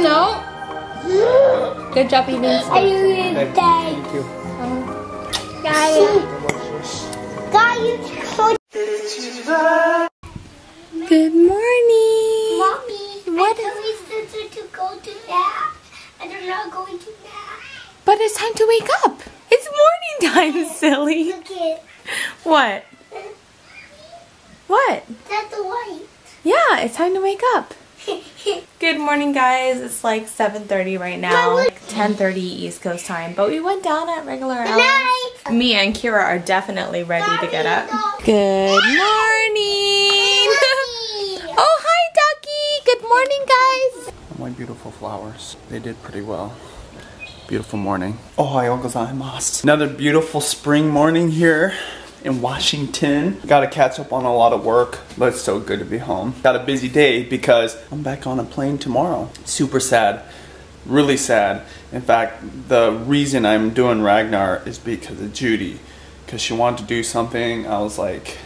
No. Good job, Eden. I really died. Thank you. Good morning. Mommy, what? I told my sister to go to nap, and they're not going to nap. But it's time to wake up. It's morning time, silly. Look it. What? What? That's the light. Yeah, it's time to wake up. Good morning, guys. It's like 7:30 right now, 10:30 East Coast time, but we went down at regular hours. Me and Kira are definitely ready to get up. Good morning. Oh, hi, Ducky. Good morning, guys. My beautiful flowers. They did pretty well. Beautiful morning. Ohayou gozaimasu. Another beautiful spring morning here in Washington. Gotta catch up on a lot of work, but it's so good to be home. Got a busy day because I'm back on a plane tomorrow. Super sad, really sad. In fact, the reason I'm doing Ragnar is because of Judy, because she wanted to do something. I was like,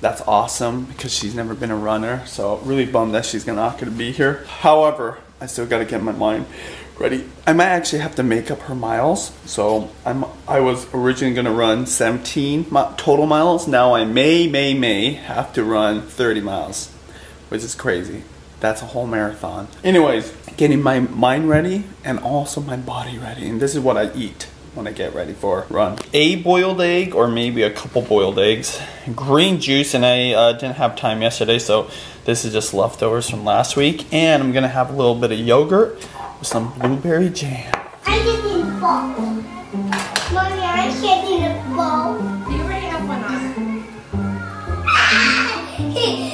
that's awesome, because she's never been a runner, so really bummed that she's not gonna be here. However, I still gotta get my mind ready. I might actually have to make up her miles. So I was originally gonna run 17 total miles. Now I may have to run 30 miles, which is crazy. That's a whole marathon. Anyways, getting my mind ready and also my body ready. And this is what I eat when I get ready for a run. A boiled egg, or maybe a couple boiled eggs. Green juice, and I didn't have time yesterday, so this is just leftovers from last week. And I'm gonna have a little bit of yogurt with some blueberry jam. I just need a bowl. Mommy, I can't need a bowl. You already have one on. Mommy, I'm gonna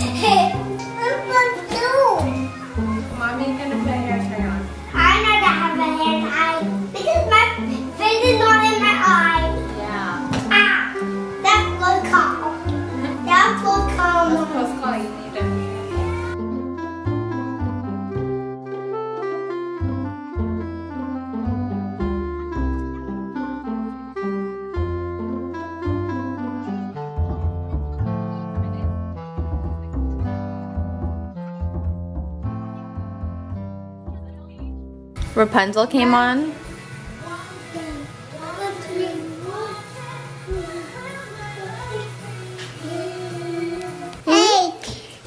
put a hair tie on. I'm not gonna have a hair tie because my face is not in my eye. Yeah. Ah, that's what call. That's what call. That's what call you need it. Rapunzel came on. Hey.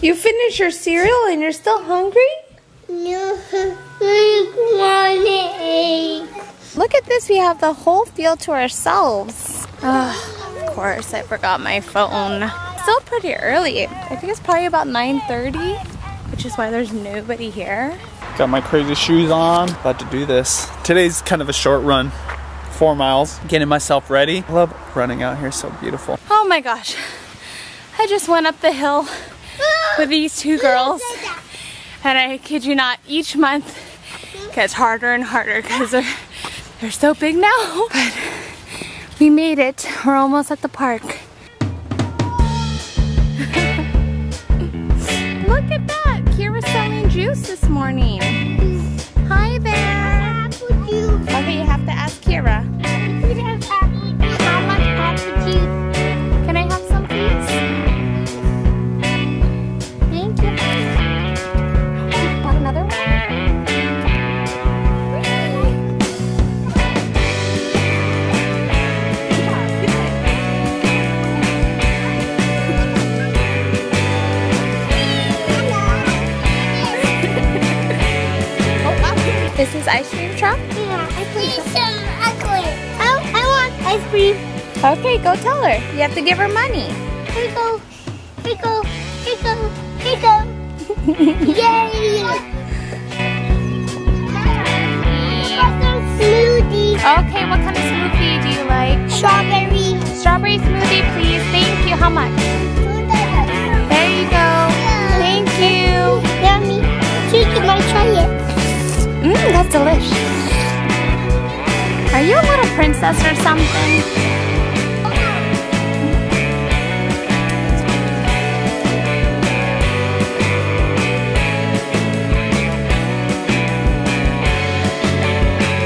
You finished your cereal and you're still hungry? No, I want an egg. Look at this, we have the whole field to ourselves. Oh, of course, I forgot my phone. It's still pretty early. I think it's probably about 9:30, which is why there's nobody here. Got my crazy shoes on, about to do this. Today's kind of a short run, 4 miles, getting myself ready. I love running out here, so beautiful. Oh my gosh, I just went up the hill with these two girls, and I kid you not, each month gets harder and harder because they're so big now. But we made it, we're almost at the park. Look at that. Kira's selling juice this morning. Hi there. Apple juice. Okay, you have to ask Kira. We have apple juice. How much apple juice? Can I have some, please? Thank you. Want another one. This is ice cream truck? Yeah, ice cream truck. I want ice cream. Okay, go tell her. You have to give her money. Here we go. Here we go. Here we go. Here we go. Yay! Smoothie. Okay, what kind of smoothie do you like? Strawberry. Strawberry smoothie, please. Thank you. How much? There you go. Yeah. Thank you. Yummy. Can I try it? Mmm, that's delish. Are you a little princess or something?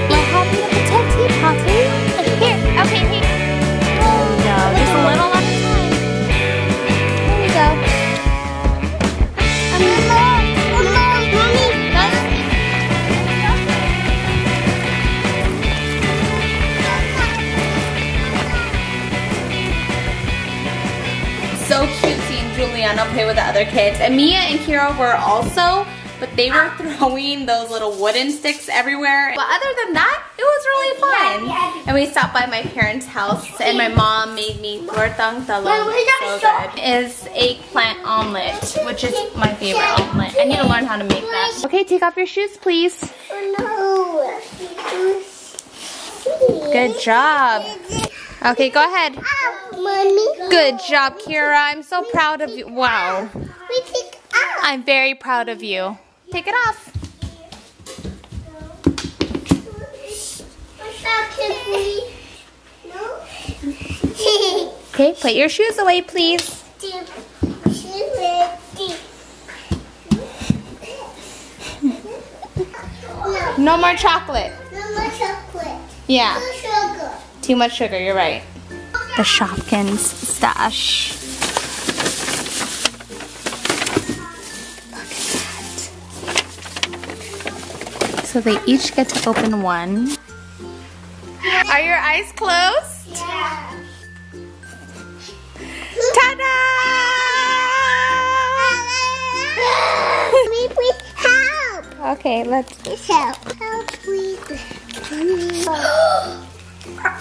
You're having a potato tea party? Here, okay, here. There you go, just a little at a time. There you go. Mommy, Liana play with the other kids. And Mia and Kira were also, but they were throwing those little wooden sticks everywhere. But other than that, it was really fun. And we stopped by my parents' house and my mom made me tortang talong. So good. It's eggplant omelet, which is my favorite omelet. I need to learn how to make that. Okay, take off your shoes, please. Oh no. Good job. Okay, go ahead. Good job, Kira. I'm so proud of you. Wow. I'm very proud of you. Take it off. Okay, put your shoes away, please. No more chocolate. No more chocolate. Yeah. Too much sugar, you're right. The Shopkins stash. Look at that. So they each get to open one. Are your eyes closed? Yeah. Ta-da! Mommy, please help. Okay, let's. Please help. Help, please.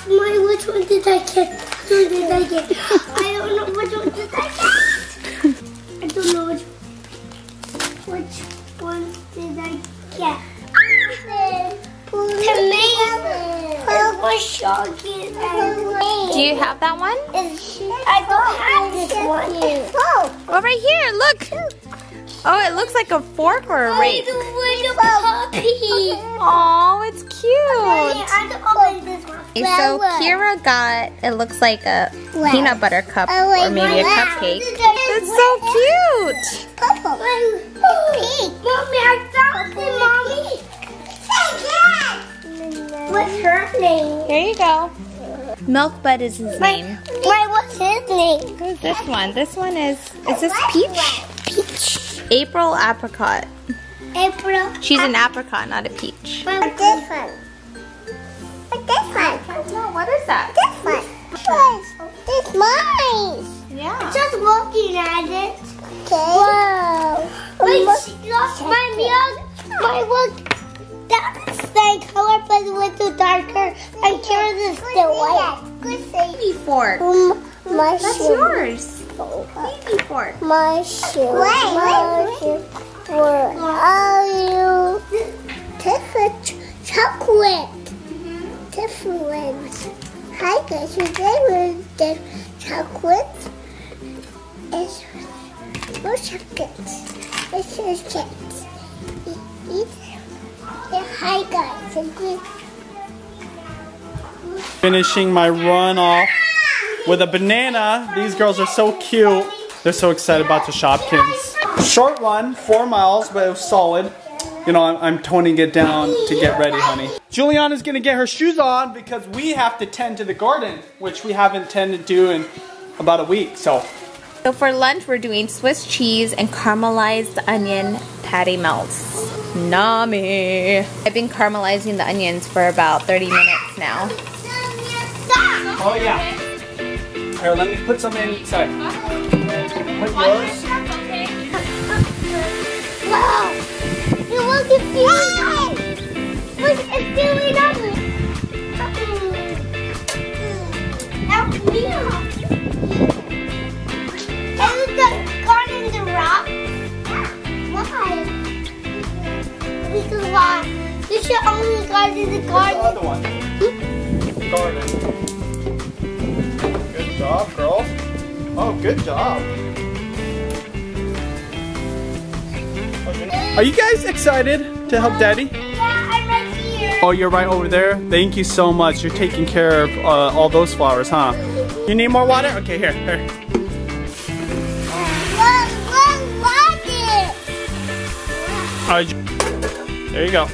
Mommy, which one did I get? Which one did I get? I don't know which one did I get. I don't know which one did I get. Purple shoggy. Do you have that one? I don't have this one. Oh, over here, look. Oh, it looks like a fork or a rake. Oh, it's cute. So Kira got, it looks like a peanut butter cup or maybe a cupcake. It's so cute. Mommy, I found it, Mommy. What's her name? Here you go. Milk Bud is his name. Wait, what's his name? Who's this one? This one is this peach? Peach. April apricot. April. She's an apricot, not a peach. But this one. No, what is that? This one. This mine. Yeah. I'm just looking at it. Okay. Whoa. Wait, lost my milk. My milk. That is the color, but it went to darker. And Karen is the white. Good baby fork. That's yours. Baby fork. Mushroom. Wait. For all you. This is chocolate. Different. Hi guys, today we'll get chocolate and more chocolate. This is cakes. Hi guys, finishing my run off with a banana. These girls are so cute. They're so excited about the Shopkins. Short run, 4 miles, but it was solid. You know, I'm toning it down to get ready, honey. Juliana's gonna get her shoes on because we have to tend to the garden, which we haven't tended to in about a week, So for lunch, we're doing Swiss cheese and caramelized onion patty melts. Nami! I've been caramelizing the onions for about 30 minutes now. Oh yeah. Here, let me put some inside. Put yours. Wow! Look, it's really lovely. Help me out. Is the garden the rock? Why? Because why? You should only garden the garden. The other one. Garden. Good job, girls. Oh, good job. Are you guys excited to help Daddy? Yeah, I'm right here. Oh, you're right over there? Thank you so much. You're taking care of all those flowers, huh? You need more water? Okay, here. There you go.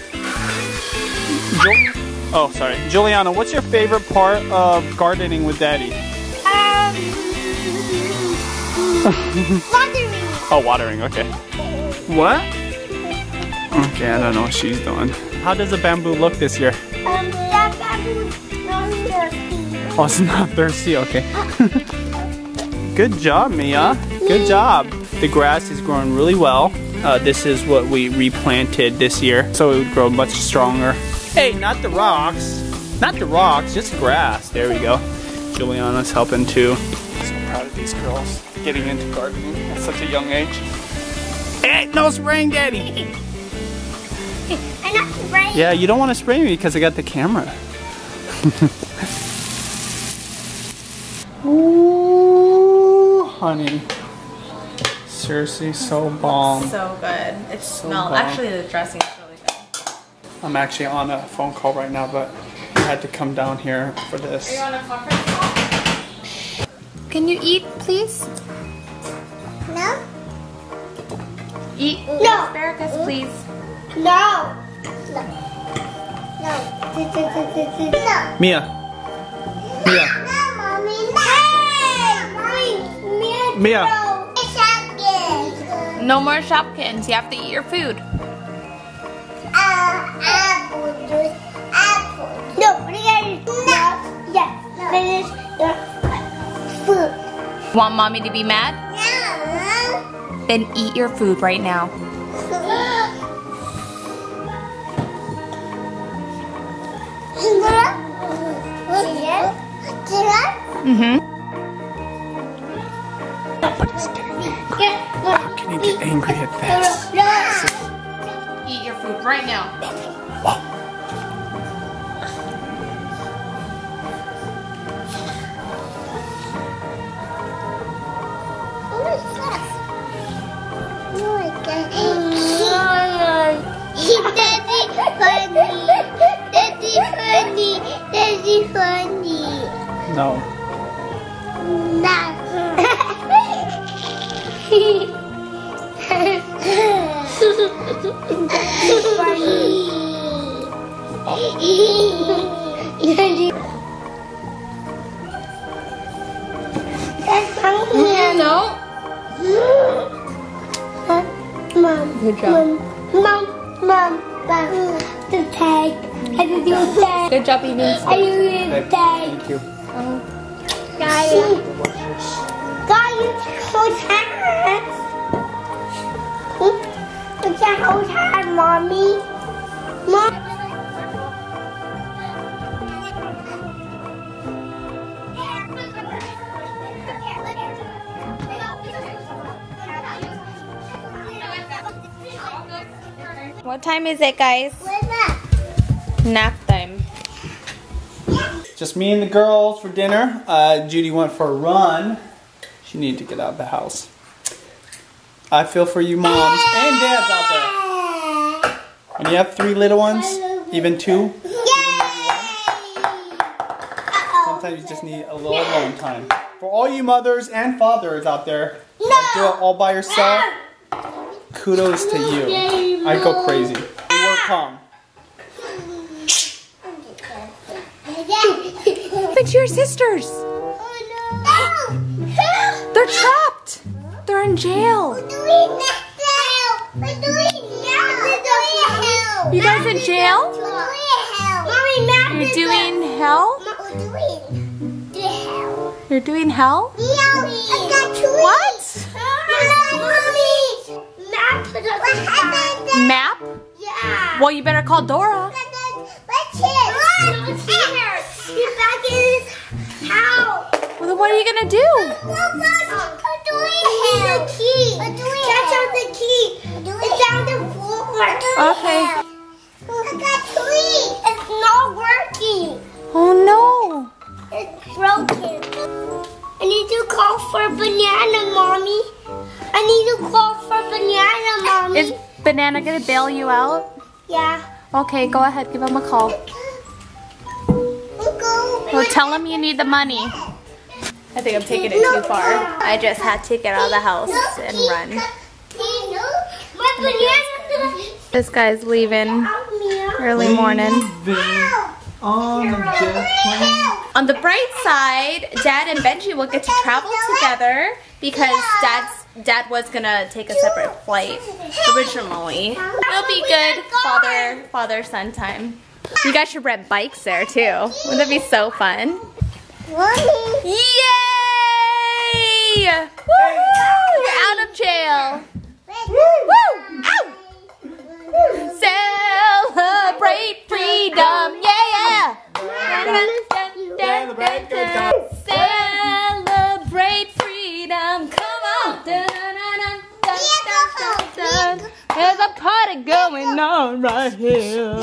Oh, sorry. Juliana, what's your favorite part of gardening with Daddy? Watering. Oh, watering, okay. What? Okay, I don't know what she's doing. How does the bamboo look this year? That bamboo's not thirsty. Oh, it's not thirsty, okay. Good job, Mia. Good job. The grass is growing really well. This is what we replanted this year, so it would grow much stronger. Hey, not the rocks. Not the rocks, just the grass. There we go. Juliana's helping too. So proud of these girls getting into gardening at such a young age. Hey, no spraying daddy. I'm not spraying. Yeah, you don't want to spray me because I got the camera. Ooh, honey. Seriously, so bomb. It's so good. It smells. Actually, the dressing is really good. I'm actually on a phone call right now, but I had to come down here for this. Are you on a conference call? Can you eat, please? No. Eat no. Asparagus, please. No. No. No. No. Mia. No. Mia. No, mommy. No. Hey, mommy. Mia. No. No more Shopkins. You have to eat your food. Apple juice. Apple. No, we gotta no. Yeah, no. Finish your food. Want mommy to be mad? No. Then eat your food right now. Mm-hmm. How can you get angry at this? Eat your food right now. Daddy funny. No. No. Mom. Good job. Mom. The tag. I did your tag. Good job, Eden. I did your tag. Thank you. Guys, it's a whole time, mommy. Mom. What time is it, guys? What's up? Nap time. Just me and the girls for dinner. Judy went for a run. She needed to get out of the house. I feel for you moms and dads out there. When you have 3 little ones, even 2, even sometimes you just need a little alone time. For all you mothers and fathers out there that do it all by yourself, kudos to you. I go crazy. You work calm. But your sisters. They're trapped. They're in jail. You guys in jail? You're doing hell? You're doing hell? What? Map? Yeah. Well, you better call Dora. She's back in his house. Well, then what are you gonna do? Key. Catch out the key. It's down the floor. Okay. Look at the tree. It's not working. Oh no. It's broken. I need to call for a banana, mommy. I need to call for a banana, mommy. Is banana gonna bail you out? Yeah. Okay, go ahead. Give him a call. Well, tell him you need the money. I think I'm taking it too far. I just had to get out of the house and run. This guy's leaving early morning. On the bright side, Dad and Benji will get to travel together because Dad was gonna take a separate flight originally. It'll be good father-son time. You guys should rent bikes there too. Wouldn't that be so fun? Yay! We're out of jail. Woo! Ow! Celebrate freedom. Yeah, yeah. Celebrate freedom. Come on. There's a party going on right here.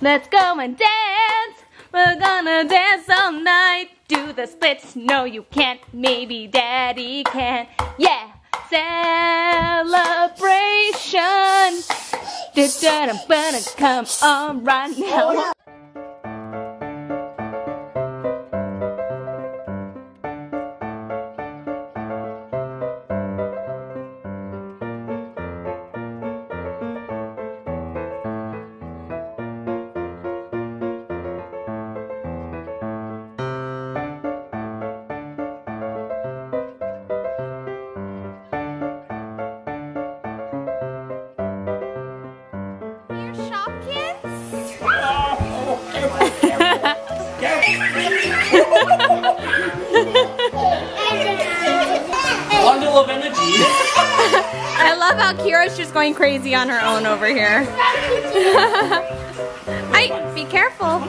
Let's go and dance. We're gonna dance all night. Do the splits. No, you can't. Maybe daddy can. Yeah. Celebration. Come on right now. Bundle of energy. I love how Kira's just going crazy on her own over here. Be careful.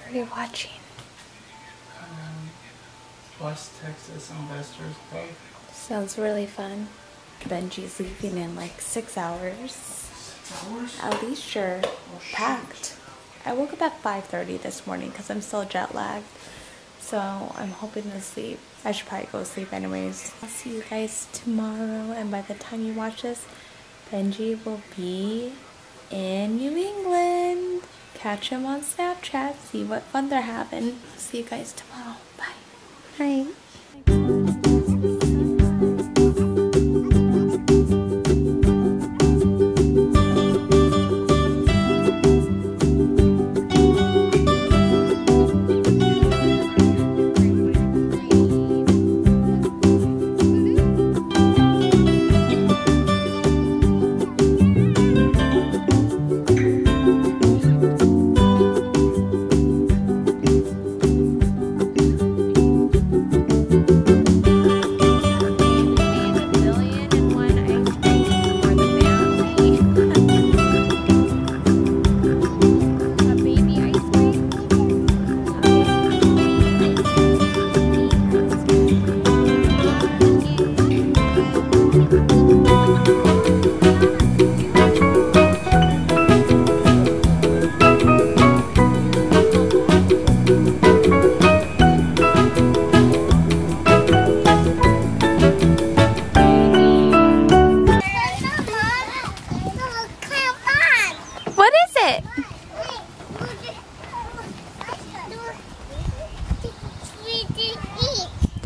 What are you watching? West Texas Investors Day. Sounds really fun. Benji's leaving in like 6 hours. 6 hours? At least sure. Oh, packed. I woke up at 5:30 this morning because I'm still jet lagged. So I'm hoping to sleep. I should probably go to sleep anyways. I'll see you guys tomorrow, and by the time you watch this, Benji will be in New England. Catch him on Snapchat, see what fun they're having. See you guys tomorrow. Bye. Bye.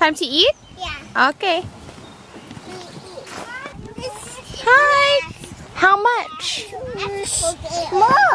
Time to eat? Yeah. Okay. Hi. How much? Look.